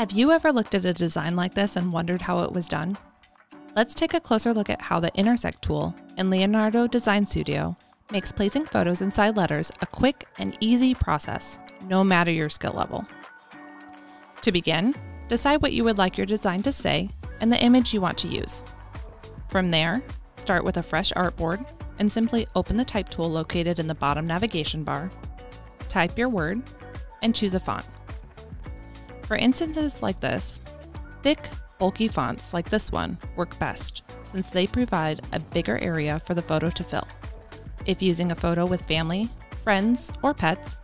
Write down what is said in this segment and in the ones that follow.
Have you ever looked at a design like this and wondered how it was done? Let's take a closer look at how the Intersect tool in Leonardo Design Studio makes placing photos inside letters a quick and easy process, no matter your skill level. To begin, decide what you would like your design to say and the image you want to use. From there, start with a fresh artboard and simply open the Type tool located in the bottom navigation bar, type your word, and choose a font. For instances like this, thick, bulky fonts like this one work best since they provide a bigger area for the photo to fill. If using a photo with family, friends, or pets,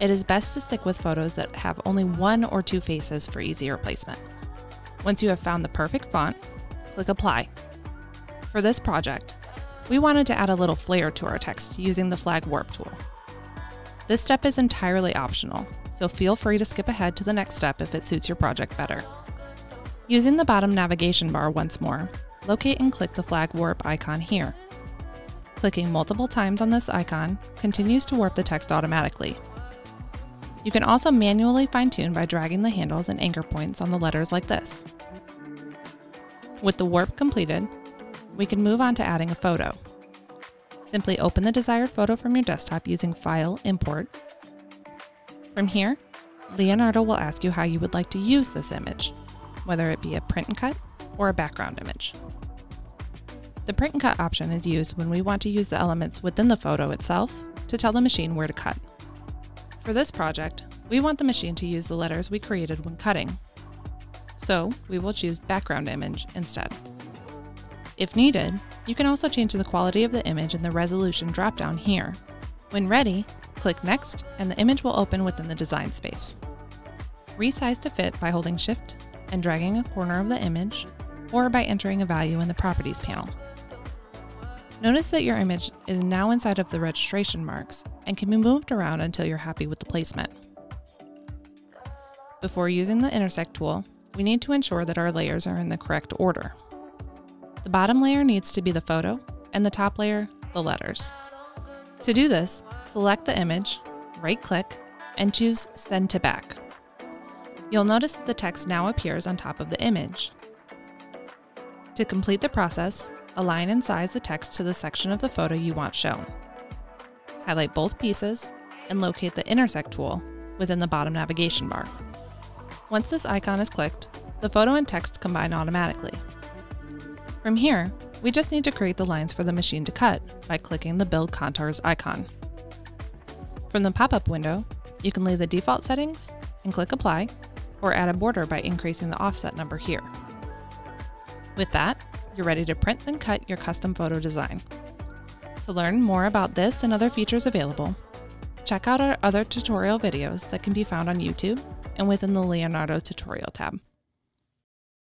it is best to stick with photos that have only one or two faces for easier placement. Once you have found the perfect font, click Apply. For this project, we wanted to add a little flair to our text using the flag warp tool. This step is entirely optional, so feel free to skip ahead to the next step if it suits your project better. Using the bottom navigation bar once more, locate and click the flag warp icon here. Clicking multiple times on this icon continues to warp the text automatically. You can also manually fine-tune by dragging the handles and anchor points on the letters like this. With the warp completed, we can move on to adding a photo. Simply open the desired photo from your desktop using File, Import. From here, Leonardo will ask you how you would like to use this image, whether it be a print and cut or a background image. The print and cut option is used when we want to use the elements within the photo itself to tell the machine where to cut. For this project, we want the machine to use the letters we created when cutting, so we will choose background image instead. If needed, you can also change the quality of the image in the resolution drop-down here. When ready, click Next and the image will open within the design space. Resize to fit by holding Shift and dragging a corner of the image, or by entering a value in the Properties panel. Notice that your image is now inside of the registration marks and can be moved around until you're happy with the placement. Before using the Intersect tool, we need to ensure that our layers are in the correct order. The bottom layer needs to be the photo, and the top layer, the letters. To do this, select the image, right-click, and choose Send to Back. You'll notice that the text now appears on top of the image. To complete the process, align and size the text to the section of the photo you want shown. Highlight both pieces, and locate the Intersect tool within the bottom navigation bar. Once this icon is clicked, the photo and text combine automatically. From here, we just need to create the lines for the machine to cut by clicking the Build Contours icon. From the pop-up window, you can leave the default settings and click Apply, or add a border by increasing the offset number here. With that, you're ready to print and cut your custom photo design. To learn more about this and other features available, check out our other tutorial videos that can be found on YouTube and within the Leonardo tutorial tab.